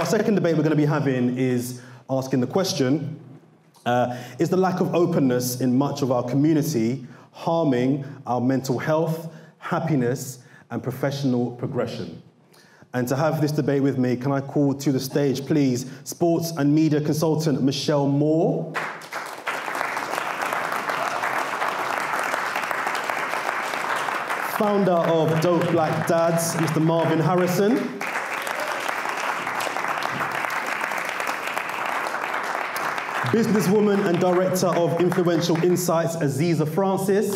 So our second debate we're going to be having is asking the question, is the lack of openness in much of our community harming our mental health, happiness, and professional progression? And to have this debate with me, can I call to the stage, please, sports and media consultant Michelle Moore. Founder of Dope Black Dads, Mr. Marvin Harrison. Businesswoman and director of Influential Insights, Aziza Francis.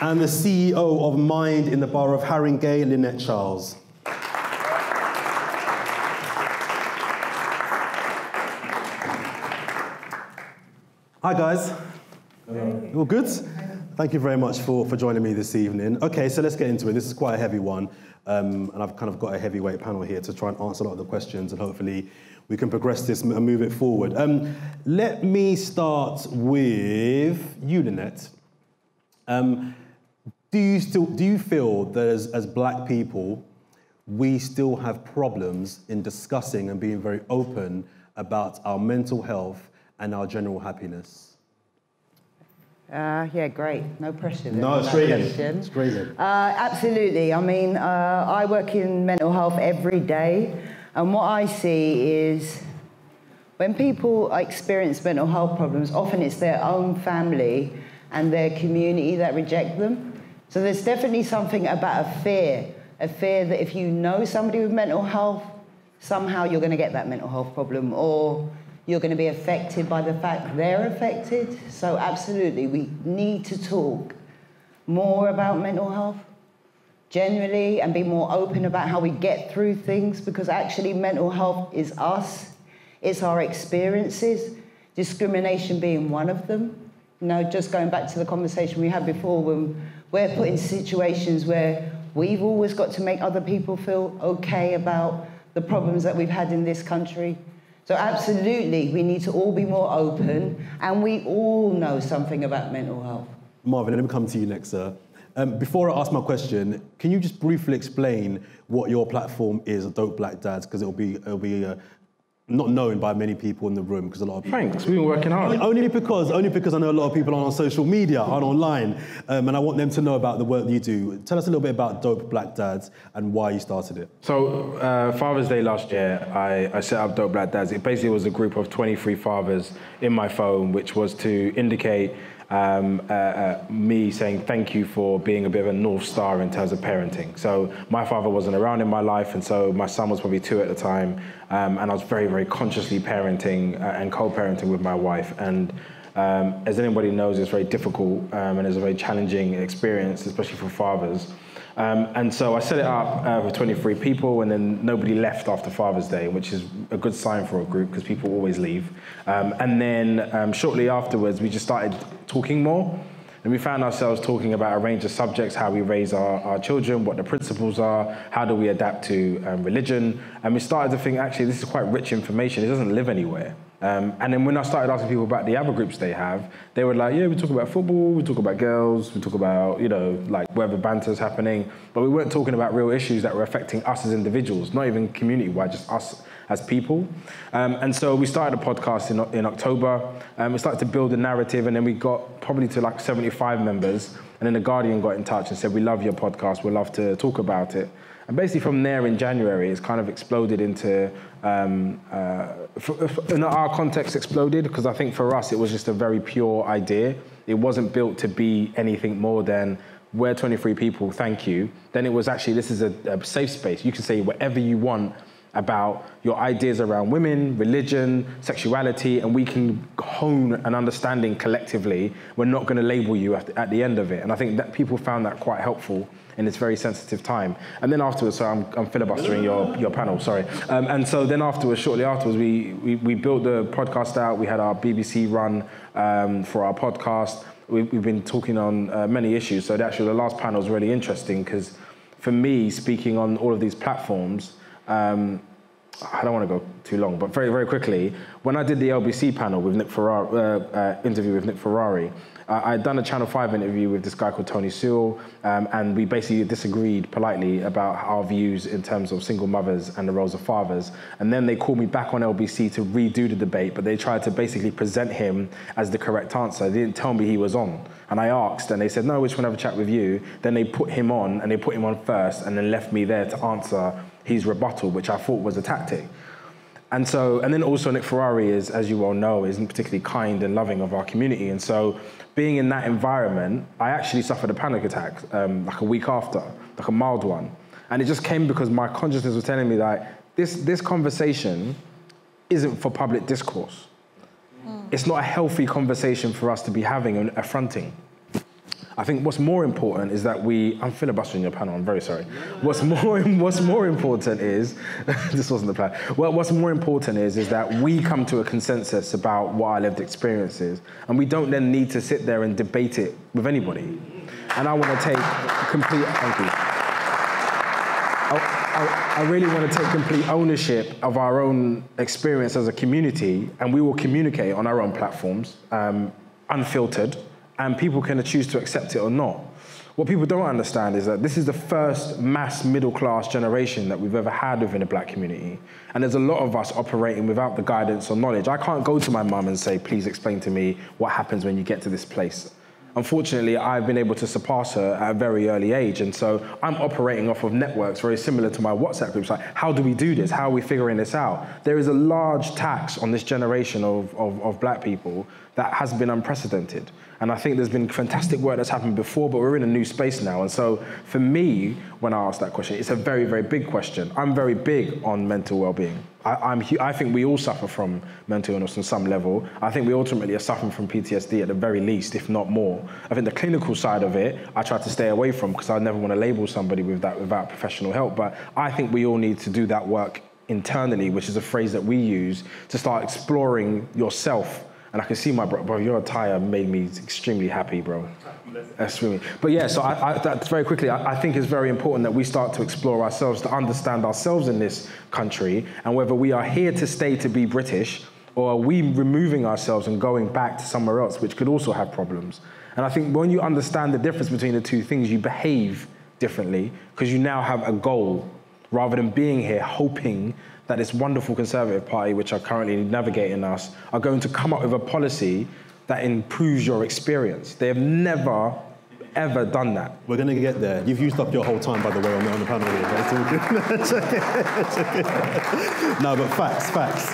And the CEO of Mind in the Borough of Haringey, Lynette Charles. Hi guys. Hello. All good? Thank you very much for joining me this evening. Okay, so let's get into it. This is quite a heavy one, and I've kind of got a heavyweight panel here to try and answer a lot of the questions, and hopefully we can progress this and move it forward. Let me start with you, Lynette. Do you feel that as black people, we still have problems in discussing and being very open about our mental health and our general happiness? Yeah, great. No pressure. No, it's great. Absolutely. I mean, I work in mental health every day, and what I see is when people experience mental health problems, often it's their own family and their community that reject them. So there's definitely something about a fear that if you know somebody with mental health, somehow you're going to get that mental health problem, or you're going to be affected by the fact they're affected. So absolutely, we need to talk more about mental health generally and be more open about how we get through things, because actually mental health is us. It's our experiences, discrimination being one of them. You know, just going back to the conversation we had before, when we're put in situations where we've always got to make other people feel okay about the problems that we've had in this country. So absolutely, we need to all be more open, and we all know something about mental health. Marvin, let me come to you next, sir. Before I ask my question, can you just briefly explain what your platform is, Dope Black Dads, because it'll be not known by many people in the room, because a lot of people... Thanks, we've been working hard. Only because I know a lot of people are on social media, aren't online, and I want them to know about the work that you do. Tell us a little bit about Dope Black Dads and why you started it. So, Father's Day last year, I set up Dope Black Dads. It basically was a group of 23 fathers in my phone, which was to indicate me saying thank you for being a bit of a North Star in terms of parenting. So my father wasn't around in my life, and so my son was probably 2 at the time, and I was very, very consciously parenting and co-parenting with my wife. And as anybody knows, it's very difficult and it's a very challenging experience, especially for fathers. And so I set it up with 23 people, and then nobody left after Father's Day, which is a good sign for a group because people always leave. And then shortly afterwards, we just started talking more, and we found ourselves talking about a range of subjects: how we raise our children, what the principles are, how do we adapt to religion. And we started to think, actually, this is quite rich information. It doesn't live anywhere. And then when I started asking people about the other groups they have, they were like, yeah, we talk about football, we talk about girls, we talk about, you know, like wherever banter's happening, but we weren't talking about real issues that were affecting us as individuals, not even community-wide, just us as people. And so we started a podcast in October, and we started to build a narrative, and then we got probably to like 75 members, and then The Guardian got in touch and said, we love your podcast, we'd love to talk about it. And basically from there in January, it's kind of exploded into, in our context exploded, because I think for us, it was just a very pure idea. It wasn't built to be anything more than, we're 23 people, thank you. Then it was actually, this is a safe space. You can say whatever you want about your ideas around women, religion, sexuality, and we can hone an understanding collectively. We're not gonna label you at the end of it. And I think that people found that quite helpful in this very sensitive time. And then afterwards, so I'm filibustering your panel, sorry. And so then afterwards, shortly afterwards, we built the podcast out. We had our BBC run for our podcast. We've been talking on many issues. So actually the last panel is really interesting, because for me, speaking on all of these platforms, I don't want to go too long, but very, very quickly, when I did the LBC panel with Nick Ferrari, interview with Nick Ferrari, I'd done a Channel 5 interview with this guy called Tony Sewell, and we basically disagreed politely about our views in terms of single mothers and the roles of fathers. And then they called me back on LBC to redo the debate, but they tried to basically present him as the correct answer. They didn't tell me he was on. And I asked, and they said, no, we just want to have a chat with you. Then they put him on, and they put him on first, and then left me there to answer his rebuttal, which I thought was a tactic. And so, and then also Nick Ferrari is, as you all know, isn't particularly kind and loving of our community. And so being in that environment, I actually suffered a panic attack like a week after, like a mild one. And it just came because my consciousness was telling me that this conversation isn't for public discourse. Mm. It's not a healthy conversation for us to be having and affronting. I think what's more important is that I'm filibustering your panel, I'm very sorry. What's more important is, this wasn't the plan. Well, what's more important is that we come to a consensus about what our lived experience is, and we don't then need to sit there and debate it with anybody. And I want to take complete, thank you. I really want to take complete ownership of our own experience as a community, and we will communicate on our own platforms, unfiltered, and people can choose to accept it or not. What people don't understand is that this is the first mass middle-class generation that we've ever had within the black community. And there's a lot of us operating without the guidance or knowledge. I can't go to my mum and say, please explain to me what happens when you get to this place. Unfortunately, I've been able to surpass her at a very early age, and so I'm operating off of networks very similar to my WhatsApp groups, like, how do we do this? How are we figuring this out? There is a large tax on this generation of black people that has been unprecedented. And I think there's been fantastic work that's happened before, but we're in a new space now. And so for me, when I ask that question, it's a very, very big question. I'm very big on mental well-being. I think we all suffer from mental illness on some level. I think we ultimately are suffering from PTSD at the very least, if not more. I think the clinical side of it, I try to stay away from because I never want to label somebody with that without professional help. But I think we all need to do that work internally, which is a phrase that we use to start exploring yourself. And I can see my bro, your attire made me extremely happy, bro. That's really. But yeah, so that's very quickly, I think it's very important that we start to explore ourselves, to understand ourselves in this country, and whether we are here to stay to be British, or are we removing ourselves and going back to somewhere else, which could also have problems. And I think when you understand the difference between the two things, you behave differently, because you now have a goal, rather than being here hoping that this wonderful Conservative Party, which are currently navigating us, are going to come up with a policy that improves your experience. They have never, ever done that. We're going to get there. You've used up your whole time, by the way, on the panel here. That's all good. It's okay. It's okay. No, but facts, facts.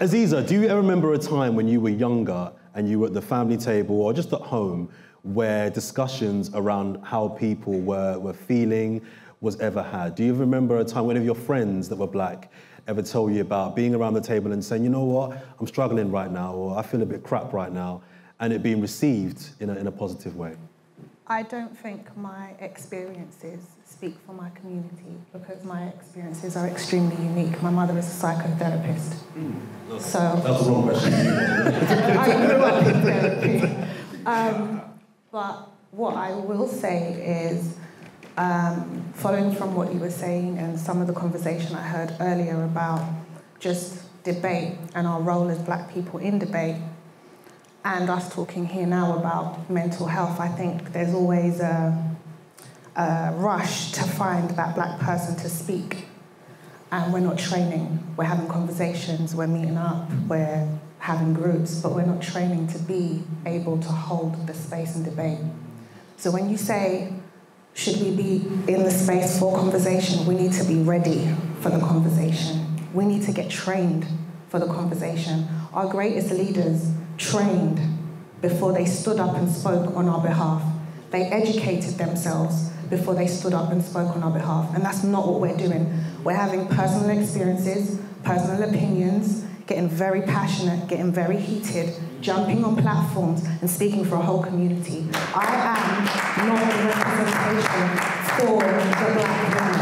Aziza, do you ever remember a time when you were younger and you were at the family table or just at home where discussions around how people were feeling was ever had? Do you remember a time when any of your friends that were black ever told you about being around the table and saying, you know what, I'm struggling right now, or I feel a bit crap right now, and it being received in a positive way? I don't think my experiences speak for my community because my experiences are extremely unique. My mother is a psychotherapist. So that's the wrong question. I grew up in therapy. But what I will say is, following from what you were saying and some of the conversation I heard earlier about just debate and our role as black people in debate, and us talking here now about mental health, I think there's always a rush to find that black person to speak. And we're not training. We're having conversations, we're meeting up, we're having groups, but we're not training to be able to hold the space and debate. So when you say, should we be in the space for conversation? We need to be ready for the conversation. We need to get trained for the conversation. Our greatest leaders trained before they stood up and spoke on our behalf. They educated themselves before they stood up and spoke on our behalf. And that's not what we're doing. We're having personal experiences, personal opinions, getting very passionate, getting very heated, jumping on platforms and speaking for a whole community. I am not a representation for the black woman.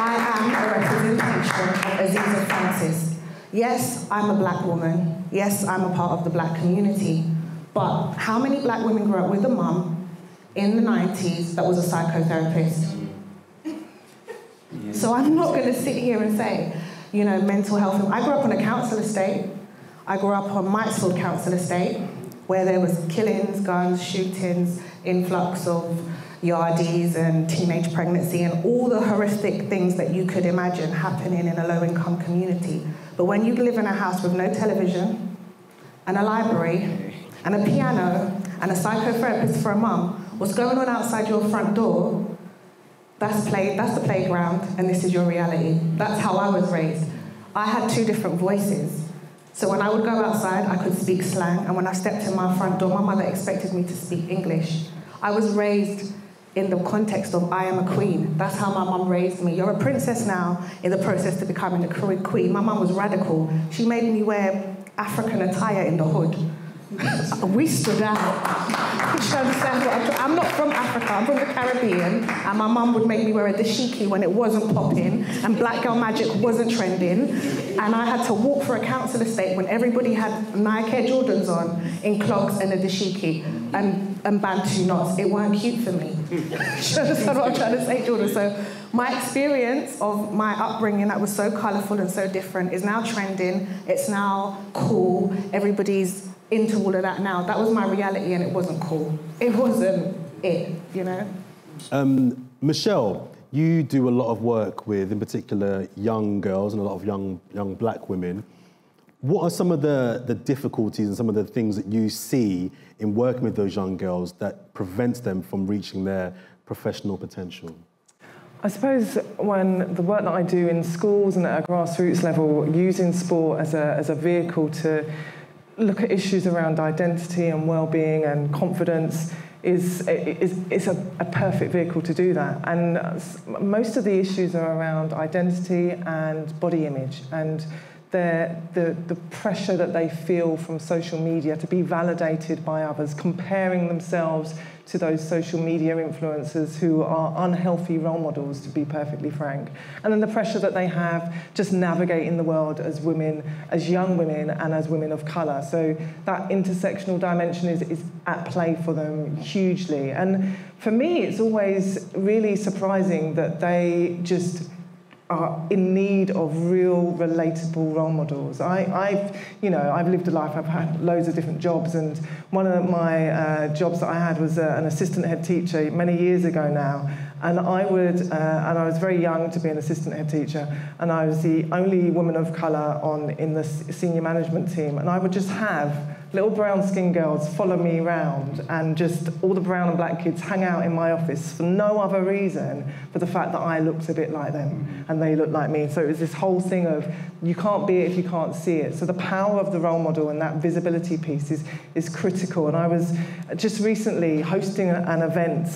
I am a representation of Aziza Francis. Yes, I'm a black woman. Yes, I'm a part of the black community. But how many black women grew up with a mum in the 90s that was a psychotherapist? So I'm not going to sit here and say you know, mental health. I grew up on a council estate. I grew up on Mitesfield council estate, where there was killings, guns, shootings, influx of yardies and teenage pregnancy and all the horrific things that you could imagine happening in a low-income community. But when you live in a house with no television and a library and a piano and a psychotherapist for a mum, what's going on outside your front door, that's the playground, and this is your reality. That's how I was raised. I had two different voices. So when I would go outside, I could speak slang, and when I stepped in my front door, my mother expected me to speak English. I was raised in the context of I am a queen. That's how my mum raised me. You're a princess now, in the process to becoming a queen. My mum was radical. She made me wear African attire in the hood. We stood out. I'm not from Africa, I'm from the Caribbean, and my mum would make me wear a dashiki when it wasn't popping, and black girl magic wasn't trending, and I had to walk for a council estate when everybody had Nike Air Jordans on, in clogs and a dashiki, and bantu knots. It weren't cute for me. Do you understand what I'm trying to say, Jordan? So my experience of my upbringing that was so colourful and so different is now trending, it's now cool, everybody's into all of that now. That was my reality, and it wasn't cool. It wasn't it, you know? Michelle, you do a lot of work with, in particular, young girls and a lot of young black women. What are some of the difficulties and some of the things that you see in working with those young girls that prevents them from reaching their professional potential? I suppose when the work that I do in schools and at a grassroots level, using sport as a vehicle to look at issues around identity and well-being and confidence is a perfect vehicle to do that. And most of the issues are around identity and body image and the pressure that they feel from social media to be validated by others, comparing themselves to those social media influencers who are unhealthy role models, to be perfectly frank. And then the pressure that they have just navigating the world as women, as young women, and as women of colour. So that intersectional dimension is at play for them hugely. And for me, it's always really surprising that they just are in need of real relatable role models. I've lived a life, I've had loads of different jobs, and one of my jobs that I had was an assistant head teacher many years ago now, and I was very young to be an assistant head teacher, and I was the only woman of colour in the senior management team, and I would just have little brown-skinned girls follow me around, and just all the brown and black kids hang out in my office for no other reason but the fact that I looked a bit like them and they looked like me. So it was this whole thing of you can't be it if you can't see it. So the power of the role model and that visibility piece is critical. And I was just recently hosting an event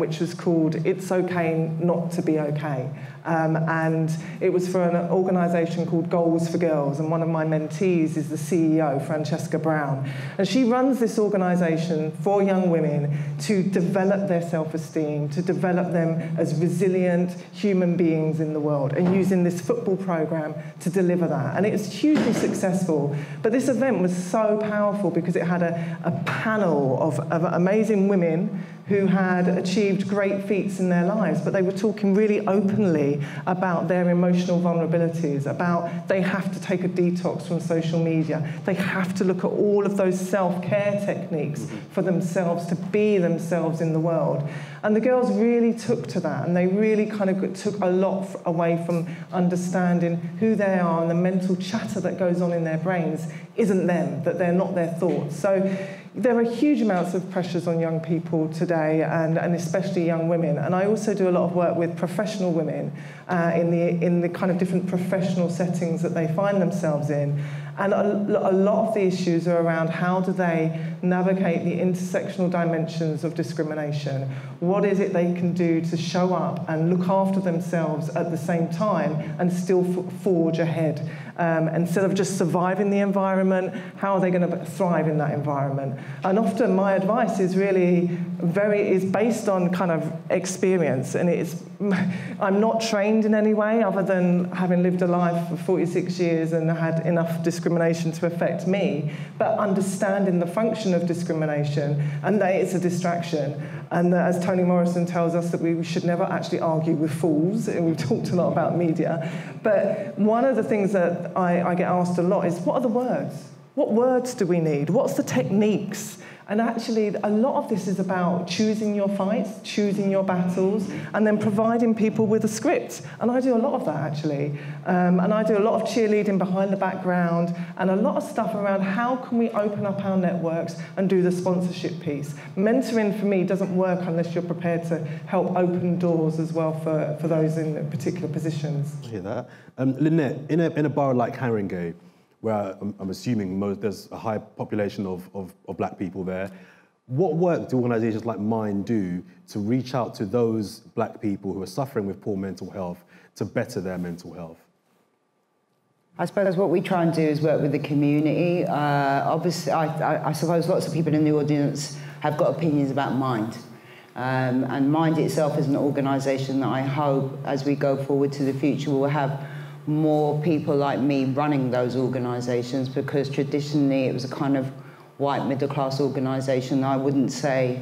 which was called It's Okay Not to Be Okay. And it was for an organisation called Goals for Girls, and one of my mentees is the CEO, Francesca Brown. And she runs this organisation for young women to develop their self-esteem, to develop them as resilient human beings in the world, and using this football programme to deliver that. And it's hugely successful. But this event was so powerful because it had a panel of amazing women who had achieved great feats in their lives, but they were talking really openly about their emotional vulnerabilities, about they have to take a detox from social media, they have to look at all of those self-care techniques for themselves to be themselves in the world. And the girls really took to that, and they really kind of took a lot away from understanding who they are, and the mental chatter that goes on in their brains isn't them, that they're not their thoughts. So there are huge amounts of pressures on young people today, and especially young women. And I also do a lot of work with professional women in the kind of different professional settings that they find themselves in. And a lot of the issues are around how do they navigate the intersectional dimensions of discrimination? What is it they can do to show up and look after themselves at the same time and still forge ahead? Instead of just surviving the environment, how are they going to thrive in that environment? And often my advice is based on kind of experience, and it's I'm not trained in any way other than having lived a life for 46 years and had enough discrimination to affect me, but understanding the function of discrimination and that it's a distraction. And that, as Toni Morrison tells us, that we should never actually argue with fools, and we've talked a lot about media. But one of the things that I get asked a lot is, what are the words? What words do we need? What's the techniques? And actually, a lot of this is about choosing your fights, choosing your battles, and then providing people with a script. And I do a lot of that, actually. And I do a lot of cheerleading behind the background and a lot of stuff around how can we open up our networks and do the sponsorship piece. Mentoring, for me, doesn't work unless you're prepared to help open doors as well for those in particular positions. I hear that. Lynette, in a borough like Haringey, where I'm assuming there's a high population of black people there. What work do organisations like mine do to reach out to those black people who are suffering with poor mental health to better their mental health? I suppose what we try and do is work with the community. Obviously, I suppose lots of people in the audience have got opinions about Mind. And Mind itself is an organisation that I hope, as we go forward to the future, will have more people like me running those organisations, because traditionally it was a kind of white middle-class organisation. I wouldn't say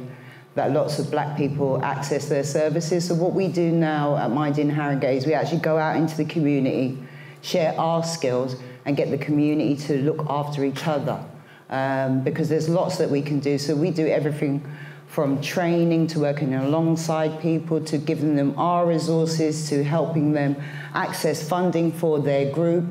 that lots of black people access their services. So what we do now at Mind in Haringey is we actually go out into the community, share our skills and get the community to look after each other, because there's lots that we can do. So we do everything from training to working alongside people, to giving them our resources, to helping them access funding for their group,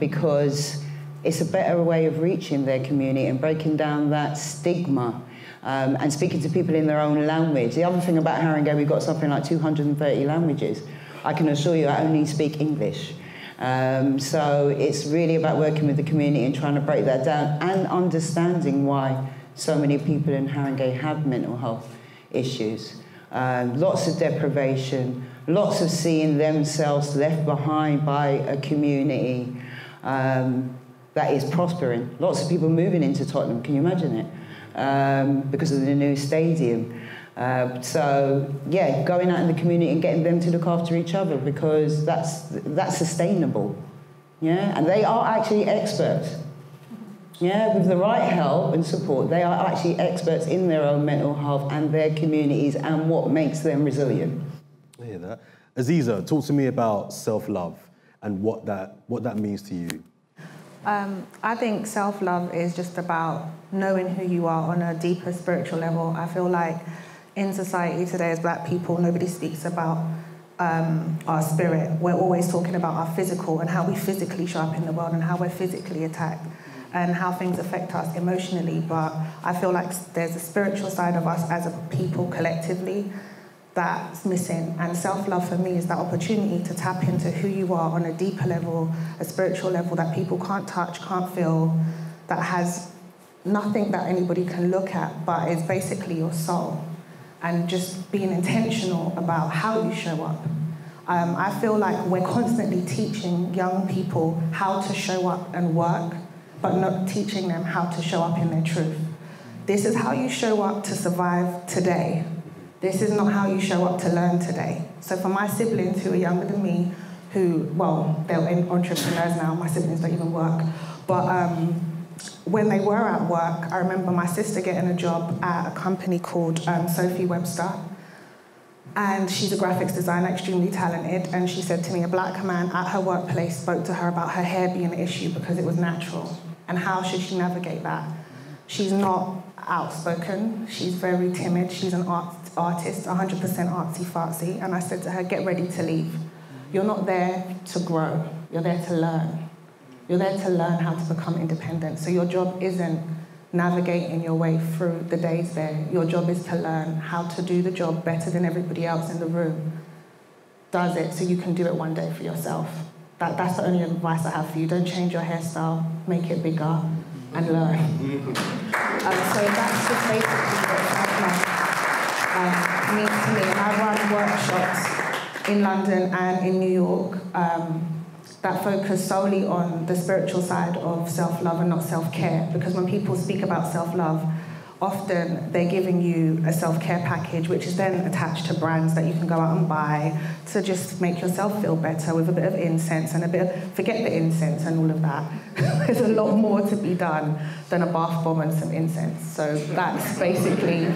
because it's a better way of reaching their community and breaking down that stigma, and speaking to people in their own language. The other thing about Haringey, we've got something like 230 languages. I can assure you I only speak English. So it's really about working with the community and trying to break that down and understanding why so many people in Haringey have mental health issues. Lots of deprivation, lots of seeing themselves left behind by a community that is prospering. Lots of people moving into Tottenham, can you imagine it? Because of the new stadium. So yeah, going out in the community and getting them to look after each other, because that's sustainable. Yeah, and they are actually experts. Yeah, with the right help and support, they are actually experts in their own mental health and their communities and what makes them resilient. I hear that. Aziza, talk to me about self-love and what that means to you. I think self-love is just about knowing who you are on a deeper spiritual level. I feel like in society today as black people, nobody speaks about our spirit. We're always talking about our physical and how we physically show up in the world and how we're physically attacked and how things affect us emotionally, but I feel like there's a spiritual side of us as a people collectively that's missing. And self-love for me is that opportunity to tap into who you are on a deeper level, a spiritual level that people can't touch, can't feel, that has nothing that anybody can look at, but is basically your soul. And just being intentional about how you show up. I feel like we're constantly teaching young people how to show up and work, but not teaching them how to show up in their truth. This is how you show up to survive today. This is not how you show up to learn today. So for my siblings who are younger than me, who, well, they're entrepreneurs now, my siblings don't even work, but when they were at work, I remember my sister getting a job at a company called Sophie Webster, and she's a graphics designer, extremely talented, and she said to me, a black man at her workplace spoke to her about her hair being an issue because it was natural. And how should she navigate that? She's not outspoken. She's very timid. She's an artist, 100% artsy-fartsy. And I said to her, get ready to leave. You're not there to grow. You're there to learn. You're there to learn how to become independent. So your job isn't navigating your way through the days there. Your job is to learn how to do the job better than everybody else in the room does it, so you can do it one day for yourself. That's the only advice I have for you. Don't change your hairstyle, make it bigger, and learn. So that's just basically what self-love means to me. And I run workshops in London and in New York that focus solely on the spiritual side of self-love and not self-care. Because when people speak about self-love, often they're giving you a self-care package, which is then attached to brands that you can go out and buy to just make yourself feel better with a bit of incense and a bit of, forget the incense and all of that. There's a lot more to be done than a bath bomb and some incense. So that's basically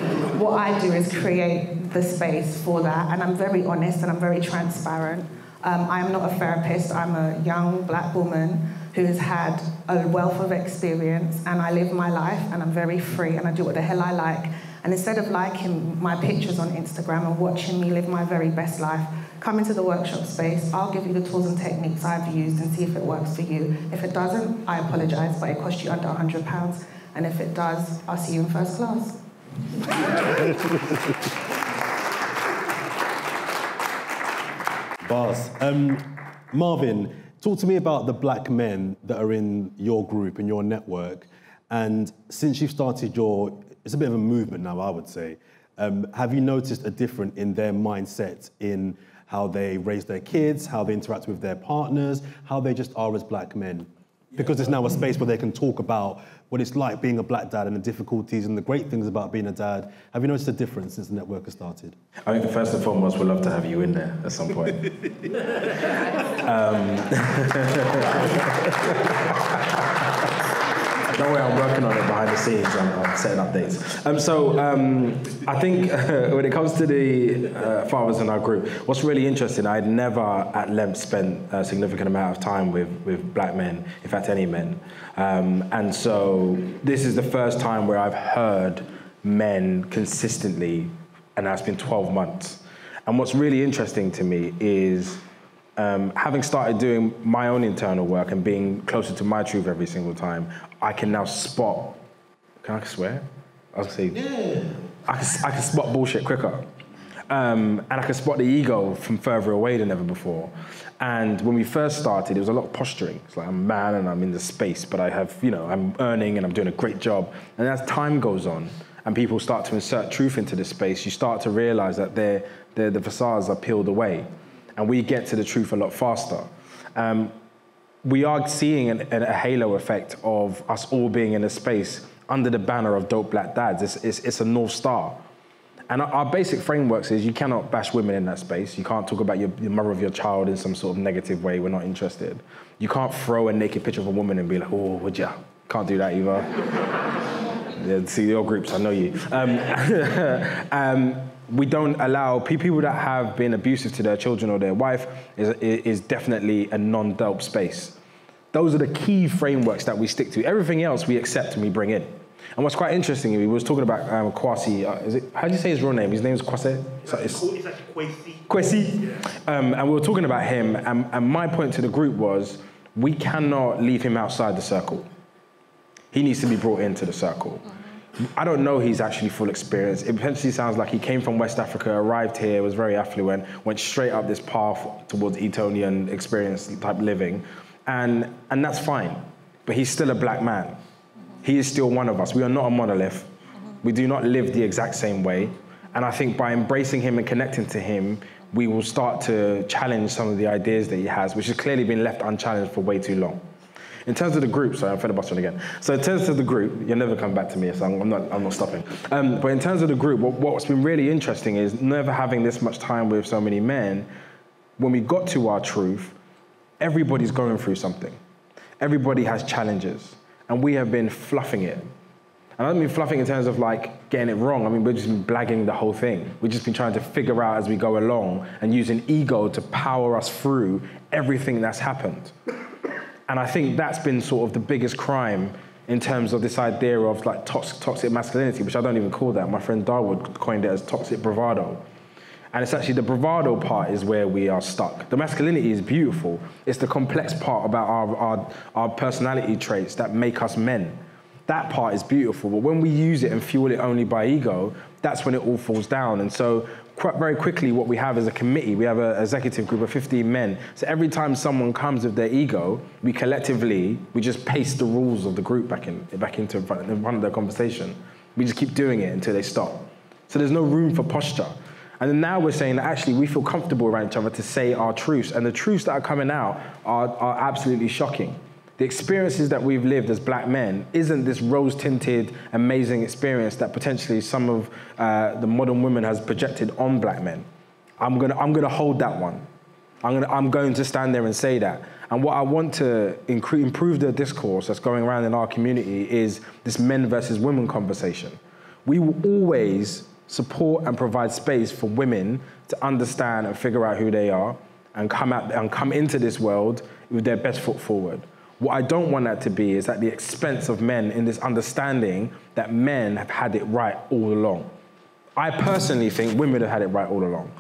what I do, is create the space for that. And I'm very honest and I'm very transparent. I'm not a therapist. I'm a young black woman who's had a wealth of experience, and I live my life and I'm very free and I do what the hell I like. And instead of liking my pictures on Instagram and watching me live my very best life, come into the workshop space, I'll give you the tools and techniques I've used and see if it works for you. If it doesn't, I apologise, but it costs you under £100. And if it does, I'll see you in first class. Bars. Marvin, talk to me about the black men that are in your group, in your network, and since you've started your, it's a bit of a movement now, I would say, have you noticed a difference in their mindset, in how they raise their kids, how they interact with their partners, how they just are as black men? Because it's now a space where they can talk about what it's like being a black dad and the difficulties and the great things about being a dad. Have you noticed a difference since the network has started? I think first and foremost, we'd love to have you in there at some point. Don't worry, I'm working on it behind the scenes. I'm setting up dates. I think when it comes to the fathers in our group, what's really interesting, I'd never at length spent a significant amount of time with black men, in fact, any men. And so this is the first time where I've heard men consistently, and that's been 12 months. And what's really interesting to me is, having started doing my own internal work and being closer to my truth every single time, I can now spot, can I swear? I was gonna say, yeah. I can spot bullshit quicker. And I can spot the ego from further away than ever before. And when we first started, it was a lot of posturing. It's like, I'm a man and I'm in the space, but I have, you know, I'm earning and I'm doing a great job. And as time goes on and people start to insert truth into this space, you start to realize that the facades are peeled away. And we get to the truth a lot faster. We are seeing a halo effect of us all being in a space under the banner of Dope Black Dads. It's a North Star. And our basic frameworks is you cannot bash women in that space. You can't talk about your mother of your child in some sort of negative way. We're not interested. You can't throw a naked picture of a woman and be like, oh, would ya? Can't do that either. Yeah, see, your groups, I know you. We don't allow, people that have been abusive to their children or their wife is definitely a non-dope space. Those are the key frameworks that we stick to. Everything else we accept and we bring in. And what's quite interesting, we was talking about Kwasi, how do you say his real name? His name is Kwasi? It's actually Kwasi. Kwasi. Yeah. And we were talking about him, and my point to the group was, we cannot leave him outside the circle. He needs to be brought into the circle. I don't know his actually full experience. It potentially sounds like he came from West Africa, arrived here, was very affluent, went straight up this path towards Etonian experience type living. And that's fine, but he's still a black man. He is still one of us. We are not a monolith. We do not live the exact same way. And I think by embracing him and connecting to him, we will start to challenge some of the ideas that he has, which has clearly been left unchallenged for way too long. In terms of the group, sorry, I'm filibustering again. So in terms of the group, you'll never come back to me, so I'm not stopping. But in terms of the group, what's been really interesting is never having this much time with so many men. When we got to our truth, everybody's going through something. Everybody has challenges, and we have been fluffing it. And I don't mean fluffing in terms of like getting it wrong. I mean, we've just been blagging the whole thing. We've just been trying to figure out as we go along and using ego to power us through everything that's happened. And I think that's been sort of the biggest crime in terms of this idea of like toxic masculinity, which I don't even call that. My friend Darwood coined it as toxic bravado. And it's actually the bravado part is where we are stuck. The masculinity is beautiful. It's the complex part about our personality traits that make us men. That part is beautiful, but when we use it and fuel it only by ego, that's when it all falls down. And so very quickly what we have is a committee. We have an executive group of 15 men. So every time someone comes with their ego, we collectively, we just paste the rules of the group back into their conversation. We just keep doing it until they stop. So there's no room for posture. And then now we're saying that actually we feel comfortable around each other to say our truths, and the truths that are coming out are absolutely shocking. the experiences that we've lived as black men isn't this rose-tinted, amazing experience that potentially some of the modern women has projected on black men. I'm gonna hold that one. I'm going to stand there and say that. And what I want to improve the discourse that's going around in our community is this men versus women conversation. We will always support and provide space for women to understand and figure out who they are and come into this world with their best foot forward. What I don't want that to be is at the expense of men in this understanding that men have had it right all along. I personally think women have had it right all along.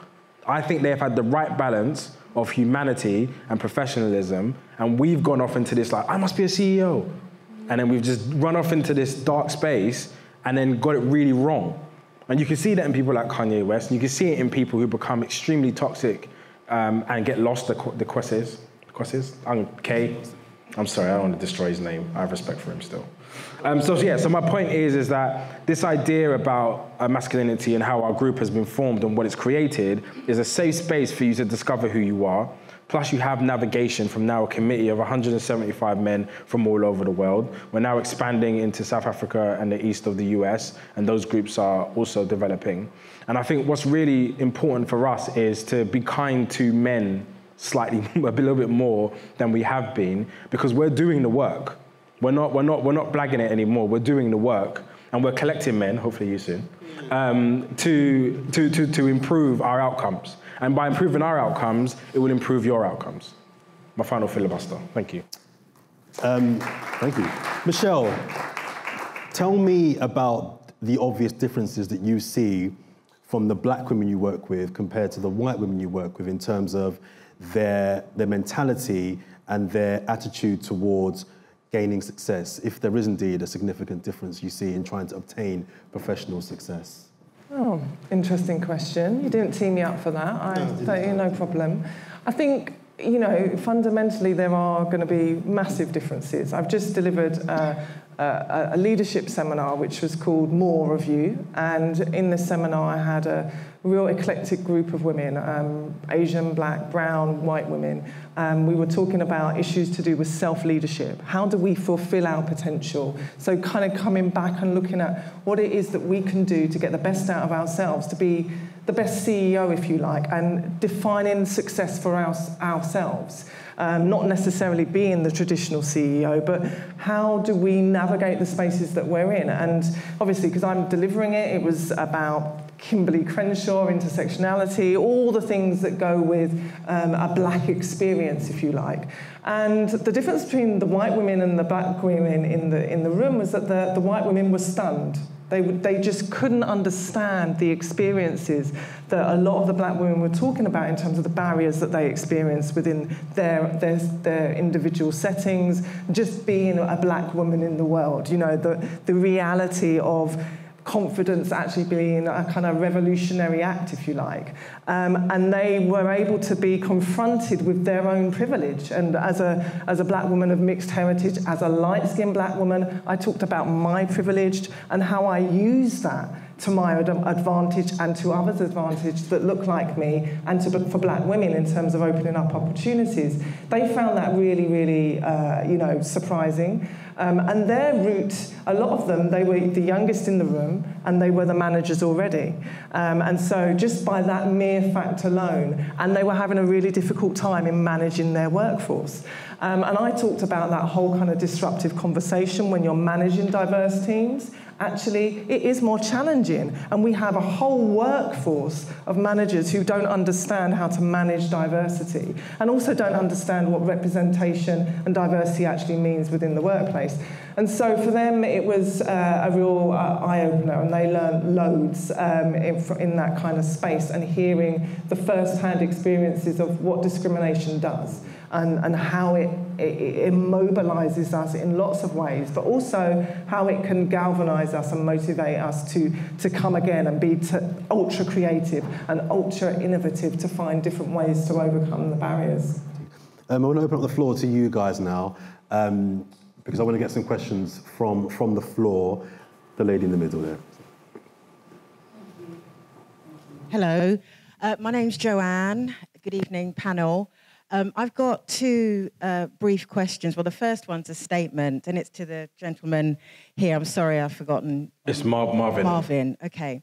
I think they've had the right balance of humanity and professionalism, and we've gone off into this like, I must be a CEO. And then we've just run off into this dark space and then got it really wrong. And you can see that in people like Kanye West, and you can see it in people who become extremely toxic and get lost, the Kwasis. I'm sorry, I don't want to destroy his name. I have respect for him still. So my point is that this idea about masculinity and how our group has been formed and what it's created is a safe space for you to discover who you are. Plus you have navigation from now a committee of 175 men from all over the world. We're now expanding into South Africa and the east of the US, and those groups are also developing. And I think what's really important for us is to be kind to men slightly, a little bit more than we have been, because we're doing the work. We're not blagging it anymore. We're doing the work, and we're collecting men, hopefully you soon, to improve our outcomes. And by improving our outcomes, it will improve your outcomes. My final filibuster. Thank you. Thank you. Michelle, tell me about the obvious differences that you see from the black women you work with compared to the white women you work with in terms of their mentality and their attitude towards gaining success, if there is indeed a significant difference you see in trying to obtain professional success? Oh, interesting question. You didn't tee me up for that. No problem. I think, you know, fundamentally there are going to be massive differences. I've just delivered a leadership seminar which was called More of You, and in this seminar I had a real eclectic group of women, Asian, black, brown, white women. We were talking about issues to do with self-leadership. How do we fulfill our potential? So kind of coming back and looking at what it is that we can do to get the best out of ourselves, to be the best CEO, if you like, and defining success for ourselves. Not necessarily being the traditional CEO, but how do we navigate the spaces that we're in? And obviously, because I'm delivering it, it was about Kimberly Crenshaw, intersectionality, all the things that go with a black experience, if you like. And the difference between the white women and the black women in the room was that the white women were stunned. They just couldn't understand the experiences that a lot of the black women were talking about in terms of the barriers that they experienced within their individual settings, just being a black woman in the world, you know, the reality of confidence actually being a kind of revolutionary act, if you like. And they were able to be confronted with their own privilege. And as a black woman of mixed heritage, as a light-skinned black woman, I talked about my privilege and how I use that to my advantage and to others' advantage that look like me, and for black women in terms of opening up opportunities. They found that really, really, you know, surprising. And their route, a lot of them, they were the youngest in the room and they were the managers already. And so just by that mere fact alone, and they were having a really difficult time in managing their workforce. And I talked about that whole kind of disruptive conversation when you're managing diverse teams. Actually, it is more challenging, and we have a whole workforce of managers who don't understand how to manage diversity and also don't understand what representation and diversity actually means within the workplace. And so for them, it was a real eye-opener, and they learned loads in that kind of space, and hearing the first-hand experiences of what discrimination does and how it immobilizes us in lots of ways, but also how it can galvanize us and motivate us to come again and be ultra creative and ultra innovative to find different ways to overcome the barriers. I want to open up the floor to you guys now, because I want to get some questions from the floor. The lady in the middle there. Hello, my name's Joanne. Good evening, panel. I've got two brief questions. Well, the first one's a statement, and it's to the gentleman here. I'm sorry, I've forgotten. It's Marvin. Marvin, okay.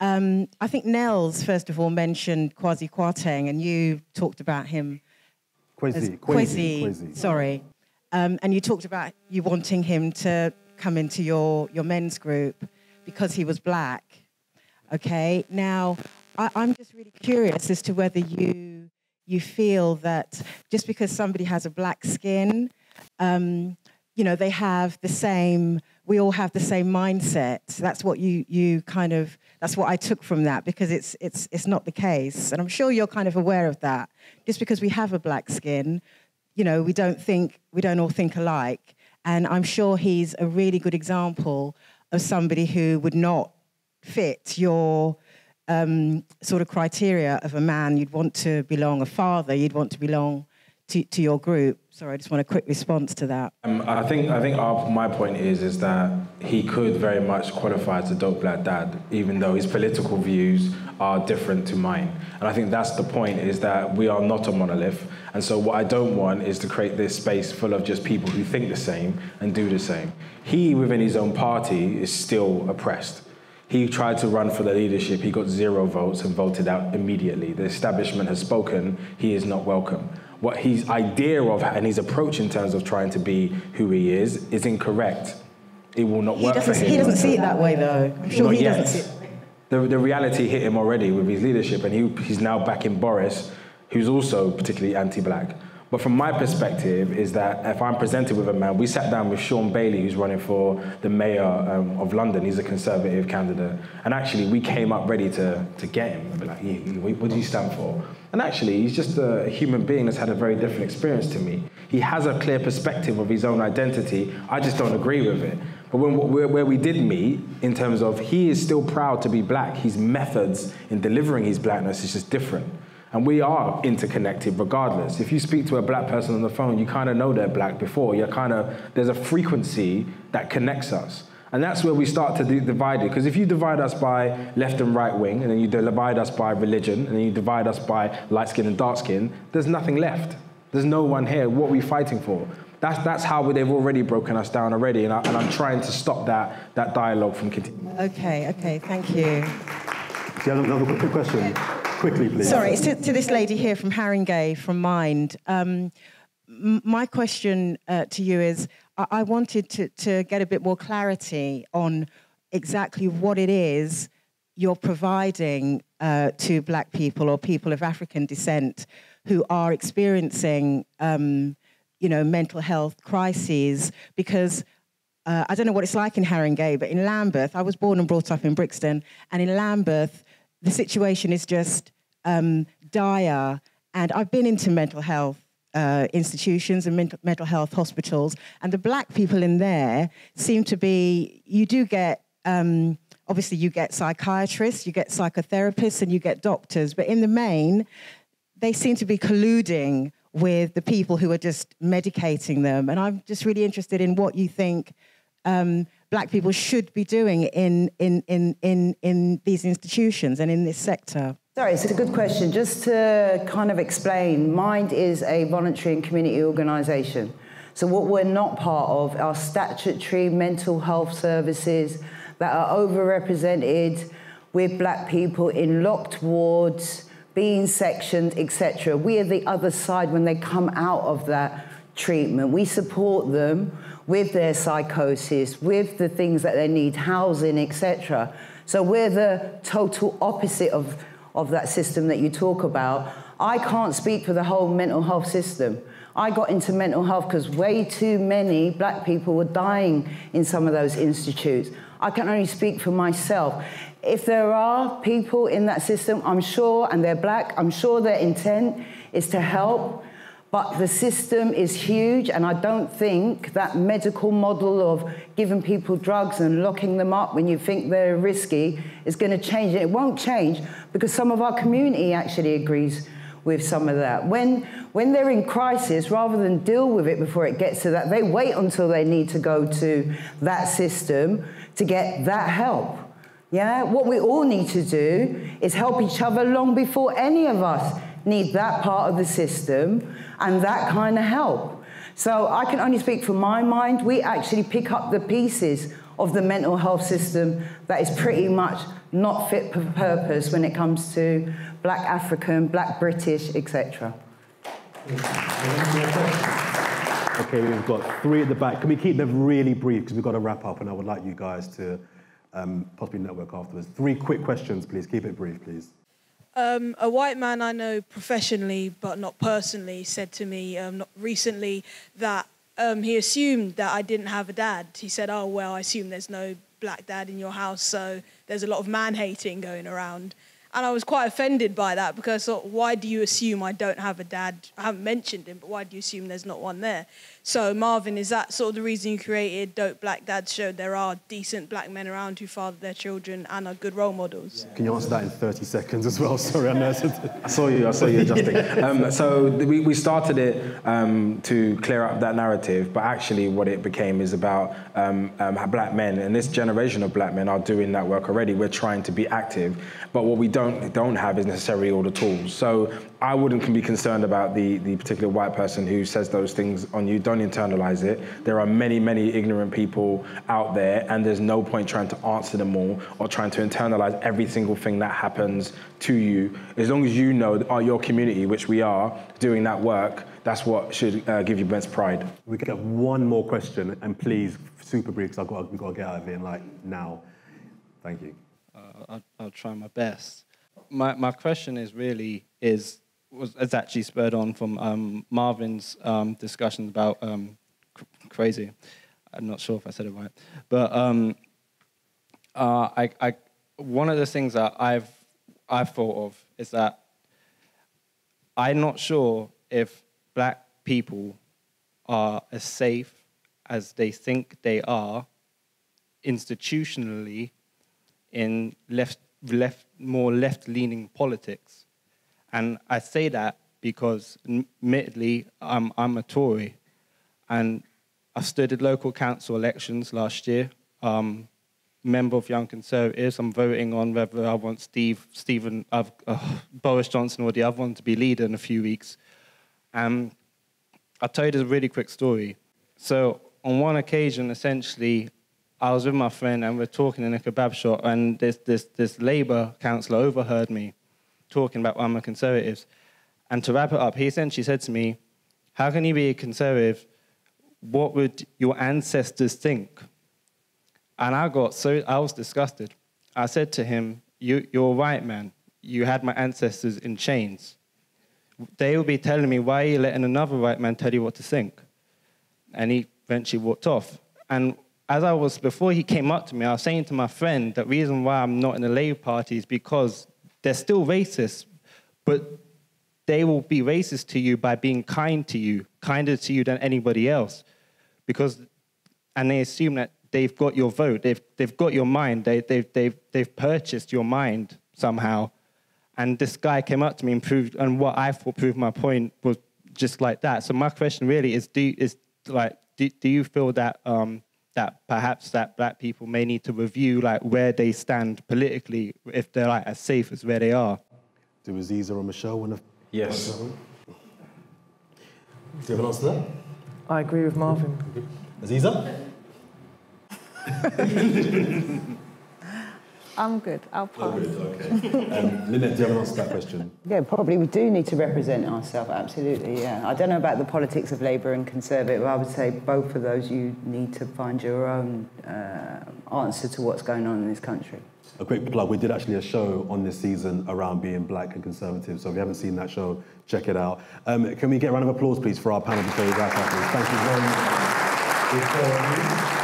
I think Nels, first of all, mentioned Kwasi Kwarteng, and you talked about him. Kwasi. Sorry. And you talked about you wanting him to come into your men's group because he was black. Okay, now I'm just really curious as to whether you feel that just because somebody has a black skin, you know, they have the same, we all have the same mindset. That's what you kind of, that's what I took from that, because it's not the case. And I'm sure you're kind of aware of that. Just because we have a black skin, you know, we don't all think alike. And I'm sure he's a really good example of somebody who would not fit your sort of criteria of a man. You'd want to belong, a father, you'd want to belong to your group. Sorry, I just want a quick response to that. I think my point is that he could very much qualify as a Dope Black Dad, even though his political views are different to mine. And I think that's the point, is that we are not a monolith. And so what I don't want is to create this space full of just people who think the same and do the same. He, within his own party, is still oppressed. He tried to run for the leadership. He got 0 votes and voted out immediately. The establishment has spoken. He is not welcome. What his idea of, and his approach in terms of trying to be who he is incorrect. It will not work for him. He doesn't see it that way, though. I'm sure he doesn't see it. The reality hit him already with his leadership, and he's now backing Boris, who's also particularly anti-black. But from my perspective is that if I'm presented with a man, we sat down with Shaun Bailey, who's running for the mayor of London. He's a Conservative candidate. And actually, we came up ready to get him. I'd be like, what do you stand for? And actually, he's just a human being that's had a very different experience to me. He has a clear perspective of his own identity. I just don't agree with it. But where we did meet, in terms of he is still proud to be black, his methods in delivering his blackness is just different. And we are interconnected regardless. If you speak to a black person on the phone, you kind of know they're black before. There's a frequency that connects us. And that's where we start to divide it. Because if you divide us by left and right wing, and then you divide us by religion, and then you divide us by light skin and dark skin, there's nothing left. There's no one here. What are we fighting for? That's how they've already broken us down already. And I'm trying to stop that dialogue from continuing. Okay, thank you. Do you have another quick question? Quickly, please. Sorry, it's to this lady here from Haringey, from Mind. My question to you is, I wanted to get a bit more clarity on exactly what it is you're providing to black people or people of African descent who are experiencing, you know, mental health crises, because I don't know what it's like in Haringey, but in Lambeth, I was born and brought up in Brixton, and in Lambeth, the situation is just dire, and I've been into mental health institutions and mental health hospitals, and the black people in there seem to be, you do get, obviously you get psychiatrists, you get psychotherapists, and you get doctors, but in the main, they seem to be colluding with the people who are just medicating them, and I'm just really interested in what you think black people should be doing in these institutions and in this sector? Sorry, it's a good question. Just to kind of explain, Mind is a voluntary and community organisation. So what we're not part of are statutory mental health services that are overrepresented with black people in locked wards, being sectioned, etc. We are the other side when they come out of that treatment. We support them with their psychosis, with the things that they need, housing, etc. So we're the total opposite of that system that you talk about. I can't speak for the whole mental health system. I got into mental health because way too many black people were dying in some of those institutes. I can only speak for myself. If there are people in that system, I'm sure, and they're black, I'm sure their intent is to help. But the system is huge, and I don't think that medical model of giving people drugs and locking them up when you think they're risky is going to change. It won't change because some of our community actually agrees with some of that. When they're in crisis, rather than deal with it before it gets to that, they wait until they need to go to that system to get that help. Yeah? What we all need to do is help each other long before any of us need that part of the system and that kind of help. So I can only speak from my mind. We actually pick up the pieces of the mental health system that is pretty much not fit for purpose when it comes to black African, black British, etc. Okay, we've got three at the back. Can we keep them really brief because we've got to wrap up and I would like you guys to possibly network afterwards. Three quick questions, please. Keep it brief, please. A white man I know professionally but not personally said to me not recently that he assumed that I didn't have a dad. He said, oh, well, I assume there's no black dad in your house, so there's a lot of man-hating going around. And I was quite offended by that because I thought, why do you assume I don't have a dad? I haven't mentioned him, but why do you assume there's not one there? So, Marvin, is that sort of the reason you created Dope Black Dads, showed there are decent black men around who father their children and are good role models? Yeah. Can you answer that in 30 seconds as well? Sorry, I know. I saw you adjusting. So we started it to clear up that narrative, but actually what it became is about black men, and this generation of black men are doing that work already. We're trying to be active, but what we don't have is necessarily all the tools. So I wouldn't be concerned about the particular white person who says those things on you. Don't internalize it. There are many, many ignorant people out there, and there's no point trying to answer them all or trying to internalize every single thing that happens to you. As long as you know your community, which we are, doing that work, that's what should give you best pride. We get one more question, and please, super brief, because we've got to get out of here, like, now. Thank you. I'll try my best. My question is really is actually spurred on from Marvin's discussion about crazy. I'm not sure if I said it right, but one of the things that I've thought of is that I'm not sure if black people are as safe as they think they are institutionally in more left-leaning politics. And I say that because, admittedly, I'm a Tory, and I stood at local council elections last year, member of Young Conservatives. I'm voting on whether I want Boris Johnson or the other one to be leader in a few weeks. I'll tell you this really quick story. So on one occasion, essentially, I was with my friend and we're talking in a kebab shop, and this Labour councillor overheard me talking about why I'm a Conservative. And to wrap it up, he essentially said to me, how can you be a Conservative? What would your ancestors think? And I was disgusted. I said to him, you're right, man. You had my ancestors in chains. They will be telling me, why are you letting another white man tell you what to think? And he eventually walked off. And before he came up to me, I was saying to my friend that the reason why I'm not in the Labour Party is because they're still racist, but they will be racist to you by being kind to you, kinder to you than anybody else, and they assume that they've got your vote, they've got your mind, they've purchased your mind somehow. And this guy came up to me and what I thought proved my point was just like that. So my question really is, do you feel that perhaps black people may need to review where they stand politically, if they're as safe as where they are? Do Aziza or Michelle want to? Yes. Do you have an answer to that? I agree with Marvin. Aziza? I'm good, I'll pass. Okay. Lynette, do you have an answer to that question? Yeah, probably we do need to represent ourselves, absolutely, yeah. I don't know about the politics of Labour and Conservative, I would say both of those you need to find your own answer to what's going on in this country. A quick plug, we did actually a show on this season around being black and Conservative, so if you haven't seen that show, check it out. Can we get a round of applause, please, for our panel before we wrap up? Thank you very much.